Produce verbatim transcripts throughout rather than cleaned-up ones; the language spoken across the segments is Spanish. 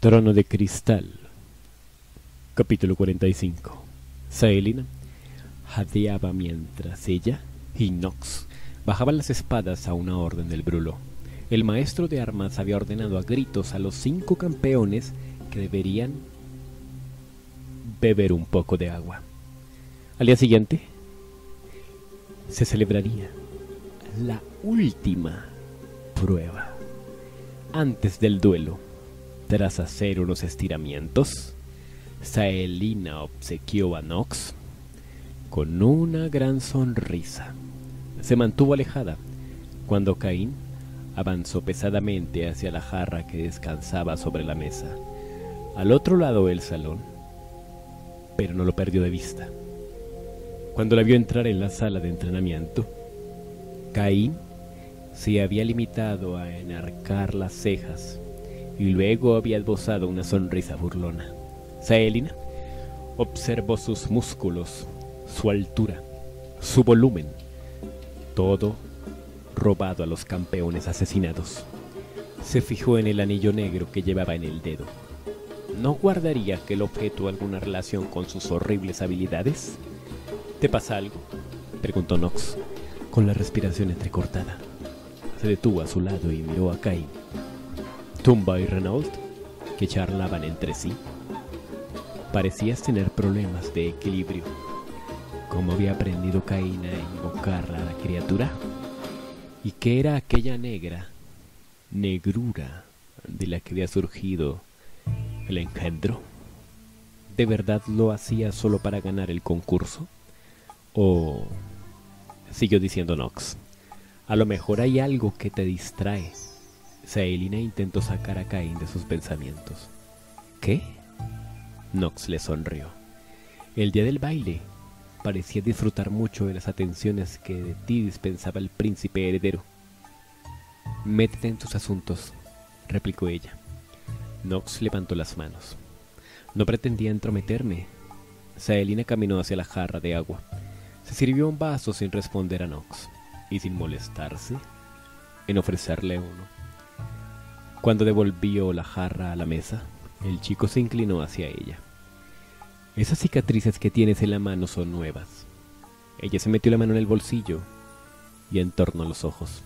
Trono de Cristal, capítulo cuarenta y cinco. Xaelina jadeaba mientras ella y Nox bajaban las espadas a una orden del Brulo. El maestro de armas había ordenado a gritos a los cinco campeones que deberían beber un poco de agua. Al día siguiente se celebraría la última prueba antes del duelo. Tras hacer unos estiramientos, Xaelina obsequió a Nox con una gran sonrisa. Se mantuvo alejada cuando Caín avanzó pesadamente hacia la jarra que descansaba sobre la mesa, al otro lado del salón, pero no lo perdió de vista. Cuando la vio entrar en la sala de entrenamiento, Caín se había limitado a enarcar las cejas y luego había esbozado una sonrisa burlona. Xaelina observó sus músculos, su altura, su volumen, todo robado a los campeones asesinados. Se fijó en el anillo negro que llevaba en el dedo. ¿No guardaría aquel objeto alguna relación con sus horribles habilidades? ¿Te pasa algo?, preguntó Nox, con la respiración entrecortada. Se detuvo a su lado y miró a Caín, Tumba y Renault, que charlaban entre sí. Parecías tener problemas de equilibrio. ¿Cómo había aprendido Caín a invocar a la criatura? ¿Y qué era aquella negra negrura de la que había surgido el engendro? ¿De verdad lo hacía solo para ganar el concurso? O, siguió diciendo Nox, a lo mejor hay algo que te distrae. Xaelina intentó sacar a Caín de sus pensamientos. ¿Qué? Nox le sonrió. El día del baile parecía disfrutar mucho de las atenciones que de ti dispensaba el príncipe heredero. Métete en tus asuntos, replicó ella. Nox levantó las manos. No pretendía entrometerme. Xaelina caminó hacia la jarra de agua. Se sirvió un vaso sin responder a Nox, y sin molestarse en ofrecerle uno. Cuando devolvió la jarra a la mesa, el chico se inclinó hacia ella. «Esas cicatrices que tienes en la mano son nuevas». Ella se metió la mano en el bolsillo y entornó los ojos.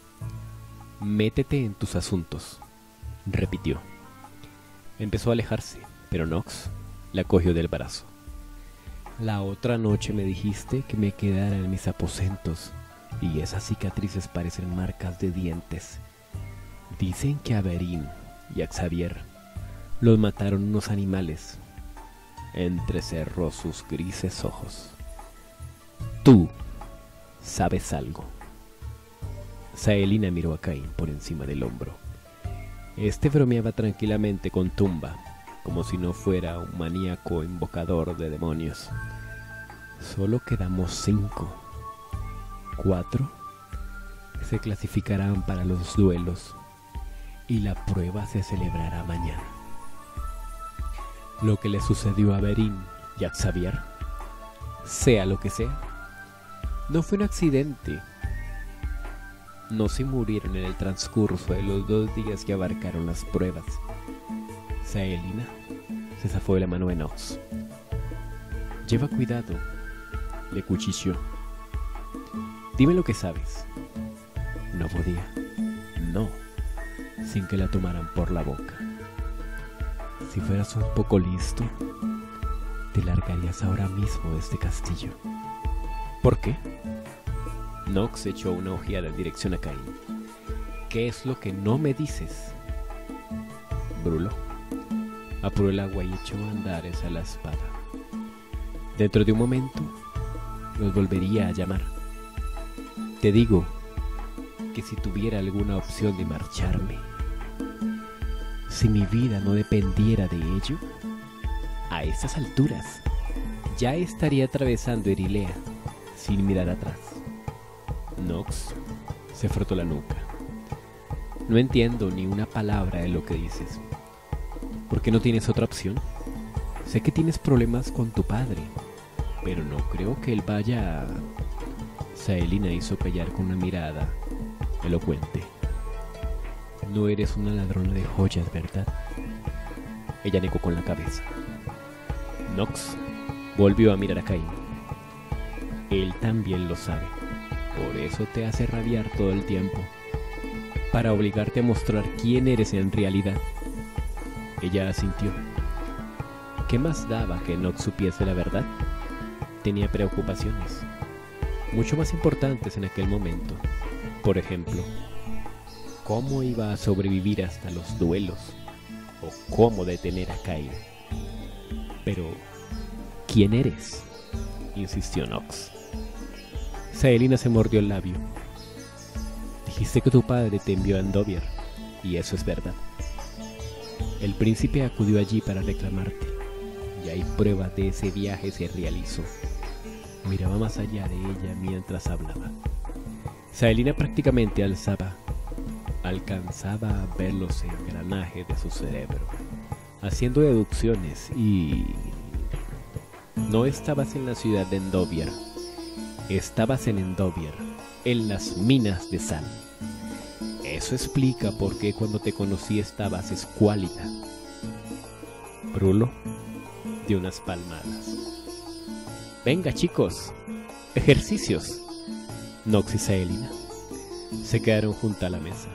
«Métete en tus asuntos», repitió. Empezó a alejarse, pero Nox la cogió del brazo. «La otra noche me dijiste que me quedara en mis aposentos, y esas cicatrices parecen marcas de dientes. Dicen que a Berín y a Xavier los mataron unos animales». Entrecerró sus grises ojos. «Tú sabes algo». Xaelina miró a Caín por encima del hombro. Este bromeaba tranquilamente con Tumba, como si no fuera un maníaco invocador de demonios. «Solo quedamos cinco. Cuatro se clasificarán para los duelos y la prueba se celebrará mañana. Lo que le sucedió a Berín y a Xavier, sea lo que sea, no fue un accidente. No se murieron en el transcurso de los dos días que abarcaron las pruebas». Xaelina se zafó de la mano de Nox. «Lleva cuidado», le cuchicheó. «Dime lo que sabes». No podía, no, sin que la tomaran por la boca. «Si fueras un poco listo, te largarías ahora mismo de este castillo». «¿Por qué?». Nox echó una ojeada en dirección a Caín. «¿Qué es lo que no me dices?». Brulo apuró el agua y echó a andar hacia la espada. Dentro de un momento los volvería a llamar. «Te digo que si tuviera alguna opción de marcharme, si mi vida no dependiera de ello, a estas alturas ya estaría atravesando Erilea sin mirar atrás». Nox se frotó la nuca. «No entiendo ni una palabra de lo que dices. ¿Por qué no tienes otra opción? Sé que tienes problemas con tu padre, pero no creo que él vaya a...». Xaelina hizo callar con una mirada elocuente. No eres una ladrona de joyas, ¿verdad? Ella negó con la cabeza. Nox volvió a mirar a Caín. Él también lo sabe. Por eso te hace rabiar todo el tiempo. Para obligarte a mostrar quién eres en realidad. Ella asintió. ¿Qué más daba que Nox supiese la verdad? Tenía preocupaciones, mucho más importantes en aquel momento. Por ejemplo, ¿cómo iba a sobrevivir hasta los duelos? ¿O cómo detener a Caín? Pero, ¿quién eres? Insistió Nox. Xaelina se mordió el labio. Dijiste que tu padre te envió a Endovier, y eso es verdad. El príncipe acudió allí para reclamarte, y hay pruebas de ese viaje se realizó. Miraba más allá de ella mientras hablaba. Xaelina prácticamente alzaba, alcanzaba a ver los engranajes de su cerebro, haciendo deducciones y... No estabas en la ciudad de Endovier, estabas en Endovier, en las minas de sal. Eso explica por qué cuando te conocí estabas escuálida. Brulo dio unas palmadas. Venga, chicos, ejercicios. Nox y Xaelina se quedaron junto a la mesa.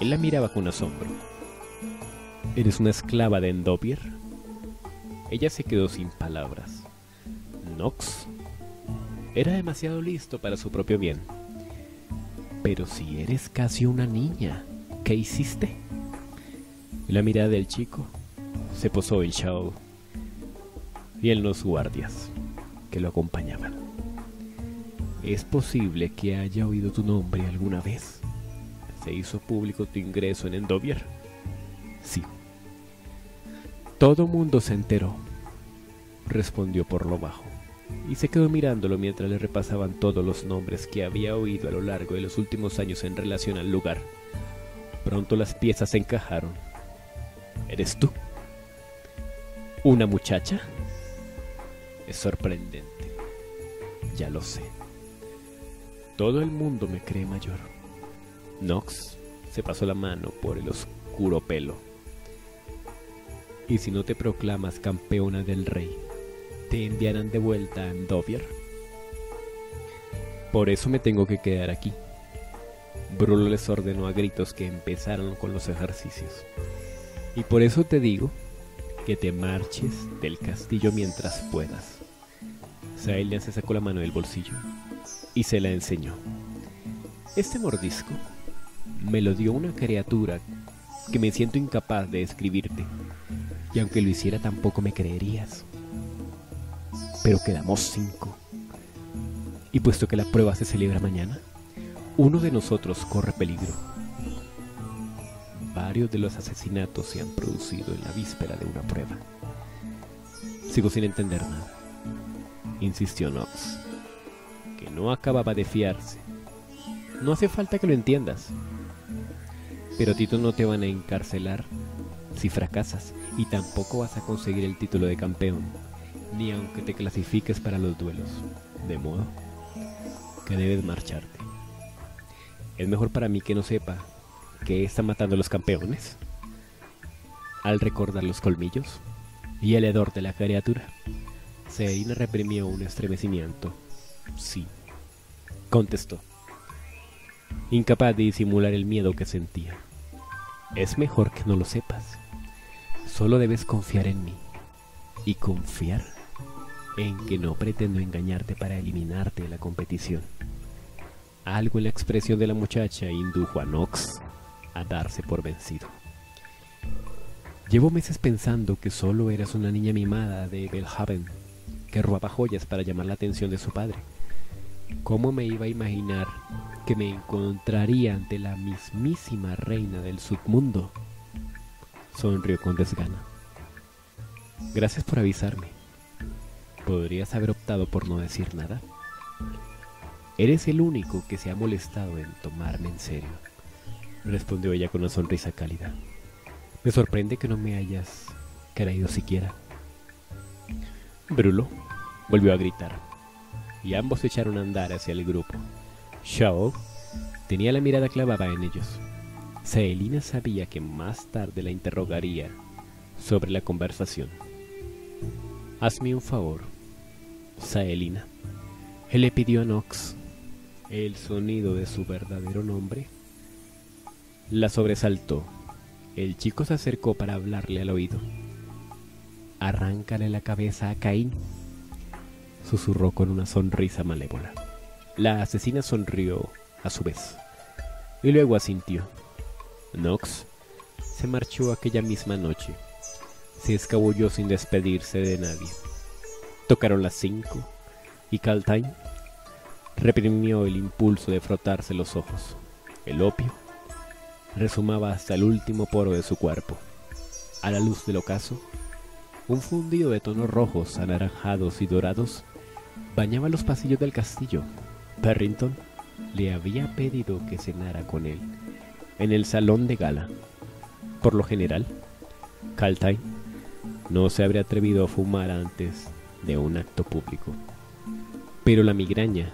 Él la miraba con asombro. ¿Eres una esclava de Endovier? Ella se quedó sin palabras. Nox era demasiado listo para su propio bien. Pero si eres casi una niña, ¿qué hiciste? La mirada del chico se posó en Shao y en los guardias que lo acompañaban. Es posible que haya oído tu nombre alguna vez. ¿Se hizo público tu ingreso en Endovier? Sí. Todo mundo se enteró, respondió por lo bajo. Y se quedó mirándolo mientras le repasaban todos los nombres que había oído a lo largo de los últimos años en relación al lugar. Pronto las piezas se encajaron. ¿Eres tú? ¿Una muchacha? Es sorprendente. Ya lo sé. Todo el mundo me cree mayor. Nox se pasó la mano por el oscuro pelo. ¿Y si no te proclamas campeona del rey? ¿Te enviarán de vuelta a Endovier? Por eso me tengo que quedar aquí. Brulo les ordenó a gritos que empezaron con los ejercicios. Y por eso te digo que te marches del castillo mientras puedas. Xaelina se sacó la mano del bolsillo y se la enseñó. Este mordisco me lo dio una criatura que me siento incapaz de describirte. Y aunque lo hiciera tampoco me creerías. Pero quedamos cinco. Y puesto que la prueba se celebra mañana, uno de nosotros corre peligro. Varios de los asesinatos se han producido en la víspera de una prueba. Sigo sin entender nada, insistió Nox, que no acababa de fiarse. No hace falta que lo entiendas. Pero a ti no te van a encarcelar si fracasas, y tampoco vas a conseguir el título de campeón, ni aunque te clasifiques para los duelos. De modo que debes marcharte. Es mejor para mí que no sepa que están matando a los campeones. Al recordar los colmillos y el hedor de la criatura, Severina reprimió un estremecimiento. Sí, contestó, incapaz de disimular el miedo que sentía. Es mejor que no lo sepas. Solo debes confiar en mí. Y confiar en que no pretendo engañarte para eliminarte de la competición. Algo en la expresión de la muchacha indujo a Nox a darse por vencido. Llevo meses pensando que solo eras una niña mimada de Belhaven, que robaba joyas para llamar la atención de su padre. ¿Cómo me iba a imaginar que me encontraría ante la mismísima reina del submundo? Sonrió con desgana. Gracias por avisarme. ¿Podrías haber optado por no decir nada? Eres el único que se ha molestado en tomarme en serio, respondió ella con una sonrisa cálida. Me sorprende que no me hayas creído siquiera. Brulo volvió a gritar, y ambos se echaron a andar hacia el grupo. Shao tenía la mirada clavada en ellos. Xaelina sabía que más tarde la interrogaría sobre la conversación. «Hazme un favor, Xaelina», le pidió a Nox. El sonido de su verdadero nombre la sobresaltó. El chico se acercó para hablarle al oído. «Arráncale la cabeza a Caín», susurró con una sonrisa malévola. La asesina sonrió a su vez y luego asintió. Nox se marchó aquella misma noche. Se escabulló sin despedirse de nadie. Tocaron las cinco y Kaltain reprimió el impulso de frotarse los ojos. El opio resumaba hasta el último poro de su cuerpo. A la luz del ocaso, un fundido de tonos rojos, anaranjados y dorados bañaba los pasillos del castillo. Perrington le había pedido que cenara con él en el salón de gala. Por lo general, Kaltain no se habría atrevido a fumar antes de un acto público, pero la migraña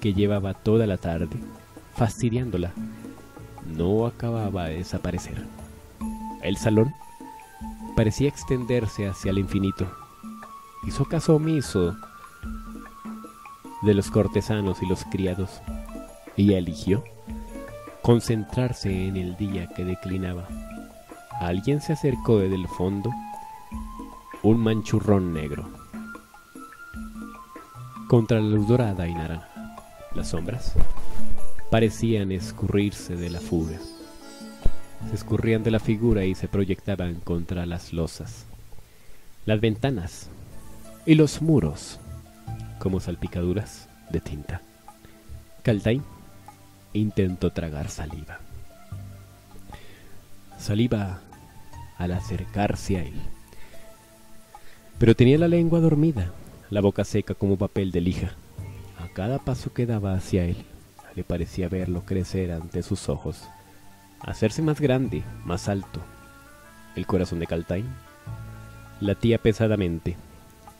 que llevaba toda la tarde fastidiándola no acababa de desaparecer. El salón parecía extenderse hacia el infinito. Hizo caso omiso de los cortesanos y los criados y eligió concentrarse en el día que declinaba. Alguien se acercó desde el fondo, un manchurrón negro, contra la luz dorada y naranja. Las sombras parecían escurrirse de la fuga. Se escurrían de la figura y se proyectaban contra las losas, las ventanas y los muros como salpicaduras de tinta. Kaltain intentó tragar saliva. Saliva al acercarse a él, pero tenía la lengua dormida, la boca seca como papel de lija. A cada paso que daba hacia él, le parecía verlo crecer ante sus ojos, hacerse más grande, más alto. El corazón de Kaltain latía pesadamente.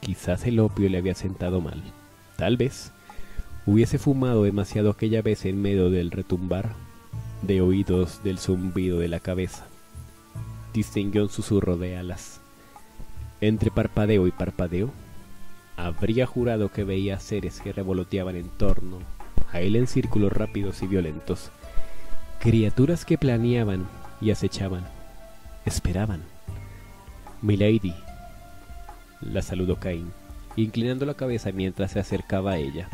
Quizás el opio le había sentado mal. Tal vez hubiese fumado demasiado aquella vez en medio del retumbar de oídos del zumbido de la cabeza. Distinguió un susurro de alas. Entre parpadeo y parpadeo, habría jurado que veía seres que revoloteaban en torno a él en círculos rápidos y violentos. Criaturas que planeaban y acechaban, esperaban. «Milady», la saludó Caín, inclinando la cabeza mientras se acercaba a ella.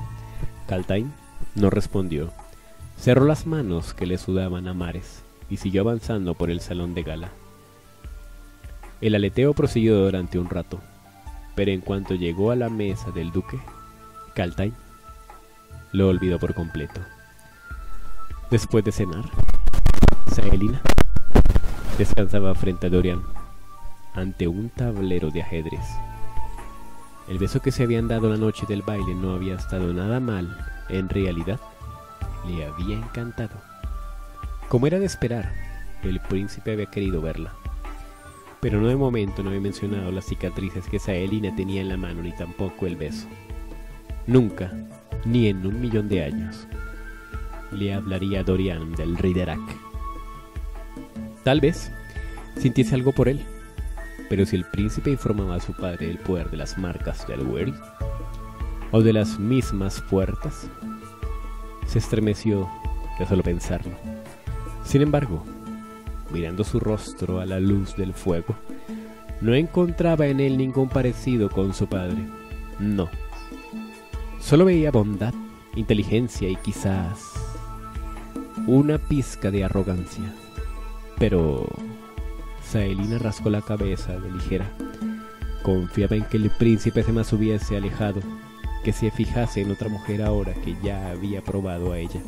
Kaltain no respondió. Cerró las manos que le sudaban a mares y siguió avanzando por el salón de gala. El aleteo prosiguió durante un rato, pero en cuanto llegó a la mesa del duque, Kaltain lo olvidó por completo. Después de cenar, Xaelina descansaba frente a Dorian ante un tablero de ajedrez. El beso que se habían dado la noche del baile no había estado nada mal. En realidad, le había encantado. Como era de esperar, el príncipe había querido verla, pero no de momento no había mencionado las cicatrices que Xaelina tenía en la mano, ni tampoco el beso. Nunca, ni en un millón de años, le hablaría a Dorian del Ridderak. Tal vez sintiese algo por él, pero si el príncipe informaba a su padre del poder de las marcas del Wyrd o de las mismas puertas, se estremeció de solo pensarlo. Sin embargo, mirando su rostro a la luz del fuego, no encontraba en él ningún parecido con su padre. No, solo veía bondad, inteligencia y quizás una pizca de arrogancia. Pero Xaelina rascó la cabeza de ligera. Confiaba en que el príncipe se más hubiese alejado, que se fijase en otra mujer ahora que ya había probado a ella.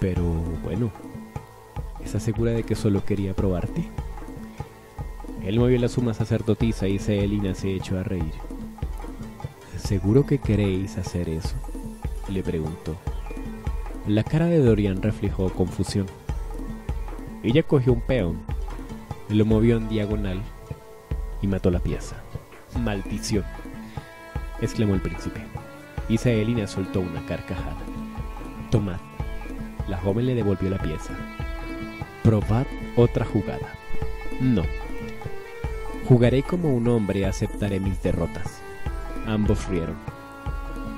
Pero bueno, ¿estás segura de que solo quería probarte? Él movió la suma sacerdotisa y Xaelina se echó a reír. ¿Seguro que queréis hacer eso?, le preguntó. La cara de Dorian reflejó confusión. Ella cogió un peón, lo movió en diagonal y mató la pieza. «Maldición», exclamó el príncipe. Isaelina soltó una carcajada. —Tomad. La joven le devolvió la pieza. —Probad otra jugada. —No. Jugaré como un hombre y aceptaré mis derrotas. Ambos rieron,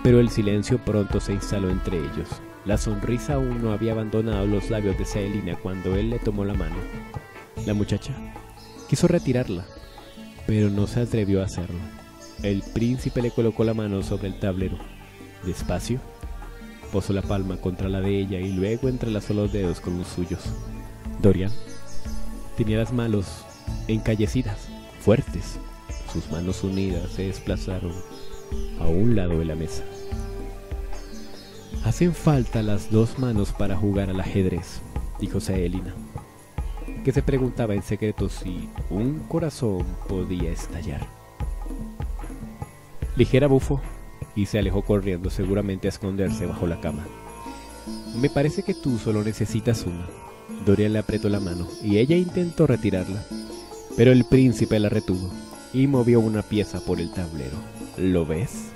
pero el silencio pronto se instaló entre ellos. La sonrisa aún no había abandonado los labios de Celaena cuando él le tomó la mano. La muchacha quiso retirarla, pero no se atrevió a hacerlo. El príncipe le colocó la mano sobre el tablero. Despacio, posó la palma contra la de ella y luego entrelazó los dedos con los suyos. Dorian tenía las manos encallecidas, fuertes. Sus manos unidas se desplazaron a un lado de la mesa. —Hacen falta las dos manos para jugar al ajedrez —dijo Celaena, que se preguntaba en secreto si un corazón podía estallar. Ligera bufó y se alejó corriendo, seguramente a esconderse bajo la cama. —Me parece que tú solo necesitas una. Dorian le apretó la mano y ella intentó retirarla, pero el príncipe la retuvo y movió una pieza por el tablero. —¿Lo ves?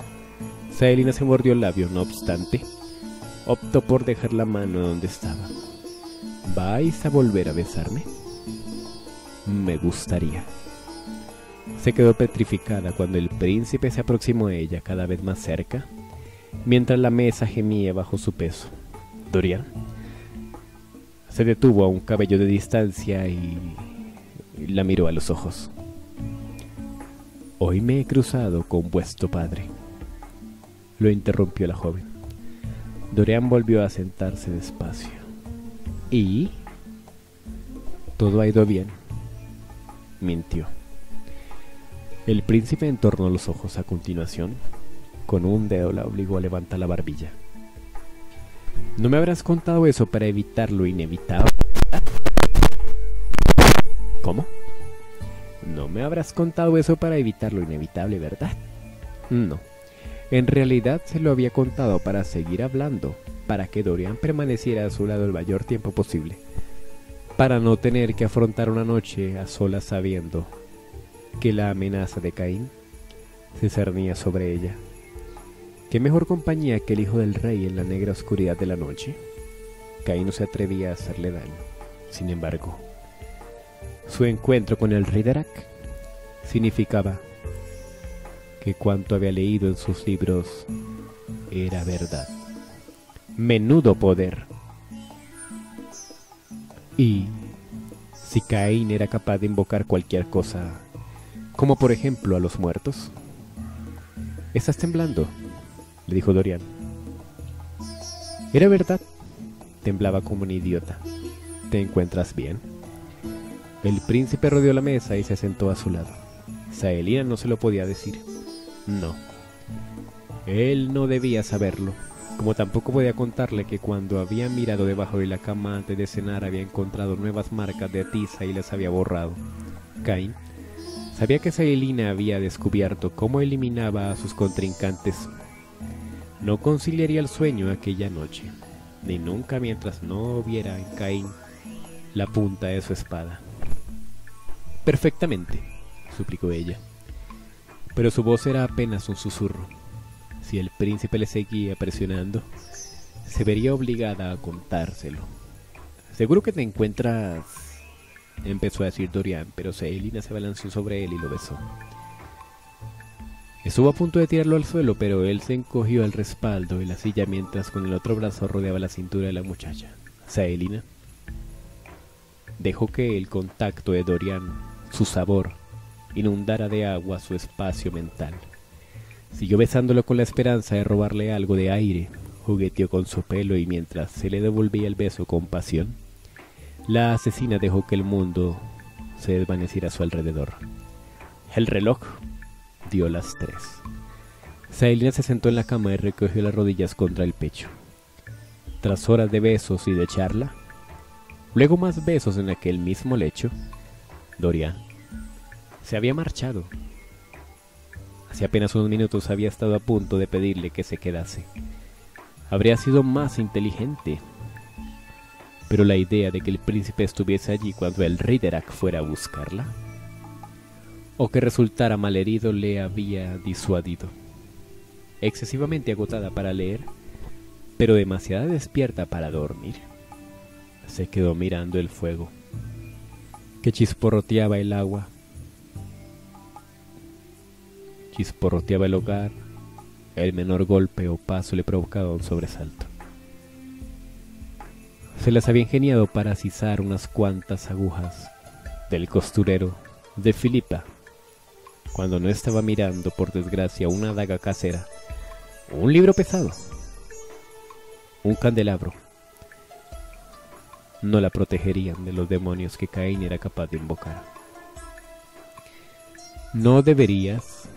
Celaena se mordió el labio. No obstante, optó por dejar la mano donde estaba. —¿Vais a volver a besarme? —Me gustaría. Se quedó petrificada cuando el príncipe se aproximó a ella, cada vez más cerca, mientras la mesa gemía bajo su peso. —Dorian. Se detuvo a un cabello de distancia y la miró a los ojos. —Hoy me he cruzado con vuestro padre —lo interrumpió la joven. Dorian volvió a sentarse despacio. —¿Y? —Todo ha ido bien —mintió. El príncipe entornó los ojos. A continuación, con un dedo la obligó a levantar la barbilla. —¿No me habrás contado eso para evitar lo inevitable? —¿Cómo? —No me habrás contado eso para evitar lo inevitable, ¿verdad? —No. En realidad se lo había contado para seguir hablando, para que Dorian permaneciera a su lado el mayor tiempo posible, para no tener que afrontar una noche a solas sabiendo que la amenaza de Caín se cernía sobre ella. ¿Qué mejor compañía que el hijo del rey en la negra oscuridad de la noche? Caín no se atrevía a hacerle daño. Sin embargo, su encuentro con el Ridderak significaba que cuanto había leído en sus libros era verdad. ¡Menudo poder! Y si Caín era capaz de invocar cualquier cosa, como por ejemplo a los muertos. —¿Estás temblando? —le dijo Dorian. Era verdad. Temblaba como un idiota. —¿Te encuentras bien? El príncipe rodeó la mesa y se sentó a su lado. Celaena no se lo podía decir. No. Él no debía saberlo, como tampoco podía contarle que cuando había mirado debajo de la cama antes de cenar había encontrado nuevas marcas de tiza y las había borrado. Caín sabía que Celaena había descubierto cómo eliminaba a sus contrincantes. No conciliaría el sueño aquella noche, ni nunca mientras no viera en Caín la punta de su espada. —Perfectamente —suplicó ella, pero su voz era apenas un susurro. Si el príncipe le seguía presionando, se vería obligada a contárselo. —Seguro que te encuentras... —empezó a decir Dorian, pero Celaena se balanceó sobre él y lo besó. Estuvo a punto de tirarlo al suelo, pero él se encogió al respaldo de la silla mientras con el otro brazo rodeaba la cintura de la muchacha. Celaena dejó que el contacto de Dorian, su sabor, inundara de agua su espacio mental. Siguió besándolo con la esperanza de robarle algo de aire. Jugueteó con su pelo y mientras se le devolvía el beso con pasión, la asesina dejó que el mundo se desvaneciera a su alrededor. El reloj dio las tres. Celaena se sentó en la cama y recogió las rodillas contra el pecho. Tras horas de besos y de charla, luego más besos en aquel mismo lecho, Dorian se había marchado. Hace apenas unos minutos había estado a punto de pedirle que se quedase. Habría sido más inteligente. Pero la idea de que el príncipe estuviese allí cuando el Ridderak fuera a buscarla, o que resultara malherido, le había disuadido. excesivamente agotada para leer, pero demasiado despierta para dormir. Se quedó mirando el fuego, que chisporroteaba el agua, chisporroteaba el hogar. El menor golpe o paso le provocaba un sobresalto. Se las había ingeniado para sisar unas cuantas agujas del costurero de Filipa, cuando no estaba mirando, por desgracia, una daga casera, un libro pesado, un candelabro. No la protegerían de los demonios que Caín era capaz de invocar. No deberías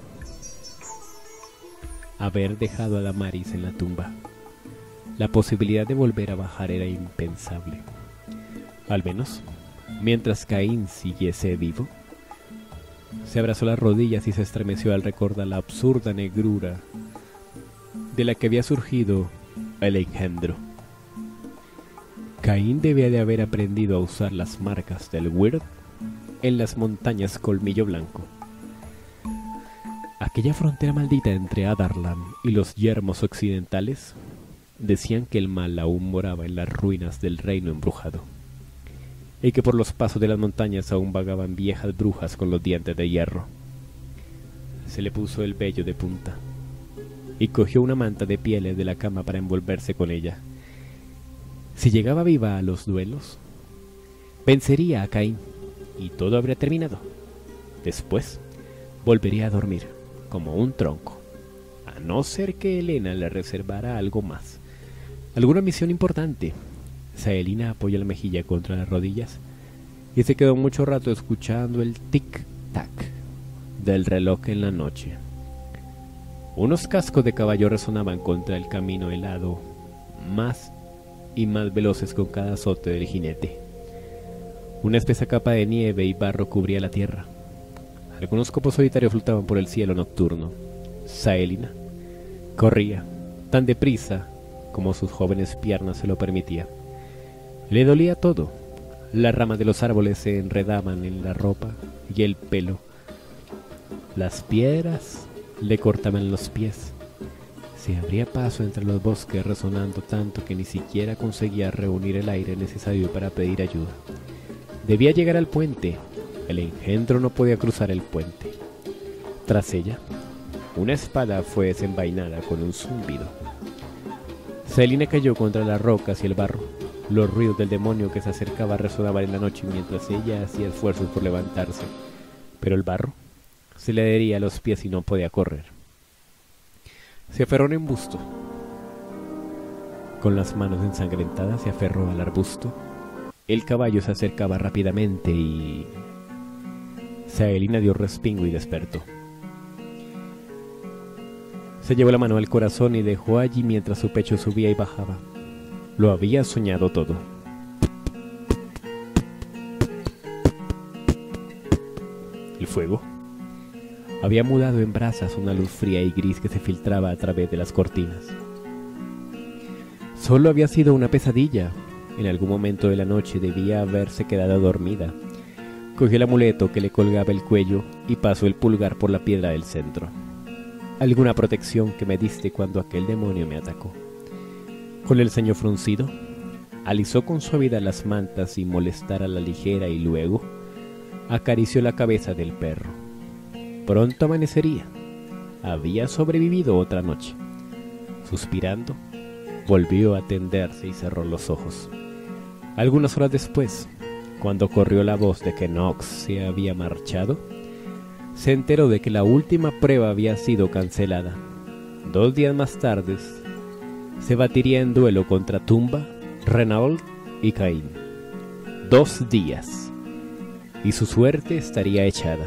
haber dejado a Damaris en la tumba. La posibilidad de volver a bajar era impensable. Al menos, mientras Caín siguiese vivo. Se abrazó las rodillas y se estremeció al recordar la absurda negrura de la que había surgido el engendro. Caín debía de haber aprendido a usar las marcas del Wyrd en las montañas Colmillo Blanco. Aquella frontera maldita entre Adarlan y los yermos occidentales decían que el mal aún moraba en las ruinas del reino embrujado, y que por los pasos de las montañas aún vagaban viejas brujas con los dientes de hierro. Se le puso el vello de punta y cogió una manta de pieles de la cama para envolverse con ella. Si llegaba viva a los duelos, vencería a Caín y todo habría terminado. Después, volvería a dormir como un tronco, a no ser que Elena le reservara algo más, alguna misión importante. Isaelina apoyó la mejilla contra las rodillas y se quedó mucho rato escuchando el tic-tac del reloj en la noche. Unos cascos de caballo resonaban contra el camino helado, más y más veloces con cada azote del jinete. Una espesa capa de nieve y barro cubría la tierra. Algunos copos solitarios flotaban por el cielo nocturno. Isaelina corría tan deprisa como sus jóvenes piernas se lo permitían. Le dolía todo. Las ramas de los árboles se enredaban en la ropa y el pelo. Las piedras le cortaban los pies. Se abría paso entre los bosques resonando tanto que ni siquiera conseguía reunir el aire necesario para pedir ayuda. Debía llegar al puente. El engendro no podía cruzar el puente. Tras ella, una espada fue desenvainada con un zumbido. Celaena cayó contra las rocas y el barro. Los ruidos del demonio que se acercaba resonaban en la noche mientras ella hacía esfuerzos por levantarse, pero el barro se le adhería a los pies y no podía correr. Se aferró a un embusto. Con las manos ensangrentadas se aferró al arbusto. El caballo se acercaba rápidamente y... Isaelina dio respingo y despertó. Se llevó la mano al corazón y dejó allí mientras su pecho subía y bajaba. Lo había soñado todo. El fuego había mudado en brasas una luz fría y gris que se filtraba a través de las cortinas. Solo había sido una pesadilla. En algún momento de la noche debía haberse quedado dormida. Cogió el amuleto que le colgaba el cuello y pasó el pulgar por la piedra del centro. Alguna protección que me diste cuando aquel demonio me atacó. Con el ceño fruncido, alisó con suavidad las mantas sin molestar a la ligera y luego acarició la cabeza del perro. Pronto amanecería. Había sobrevivido otra noche. Suspirando, volvió a tenderse y cerró los ojos. Algunas horas después, cuando corrió la voz de que Nox se había marchado, se enteró de que la última prueba había sido cancelada. Dos días más tarde, se batiría en duelo contra Tumba, Renault y Caín. Dos días. Y su suerte estaría echada.